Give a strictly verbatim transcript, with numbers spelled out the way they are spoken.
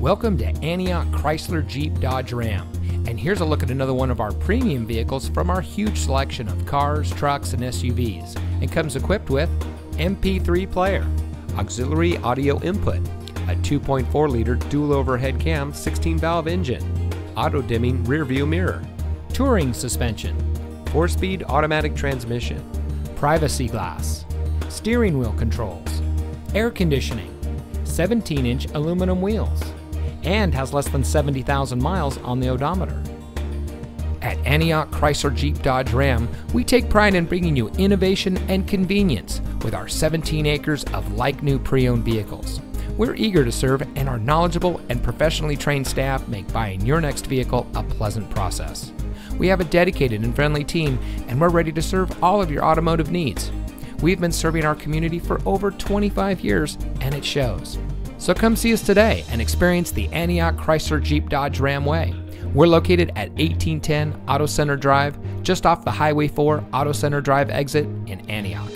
Welcome to Antioch Chrysler Jeep Dodge Ram, and here's a look at another one of our premium vehicles from our huge selection of cars, trucks, and S U Vs. It comes equipped with M P three player, auxiliary audio input, a two point four liter dual overhead cam sixteen valve engine, auto dimming rear view mirror, touring suspension, four speed automatic transmission, privacy glass, steering wheel controls, air conditioning, seventeen inch aluminum wheels, and has less than seventy thousand miles on the odometer. At Antioch Chrysler Jeep Dodge Ram, we take pride in bringing you innovation and convenience with our seventeen acres of like-new pre-owned vehicles. We're eager to serve, and our knowledgeable and professionally trained staff make buying your next vehicle a pleasant process. We have a dedicated and friendly team, and we're ready to serve all of your automotive needs. We've been serving our community for over twenty-five years, and it shows. So come see us today and experience the Antioch Chrysler Jeep Dodge Ram way. We're located at eighteen ten Auto Center Drive, just off the Highway four Auto Center Drive exit in Antioch.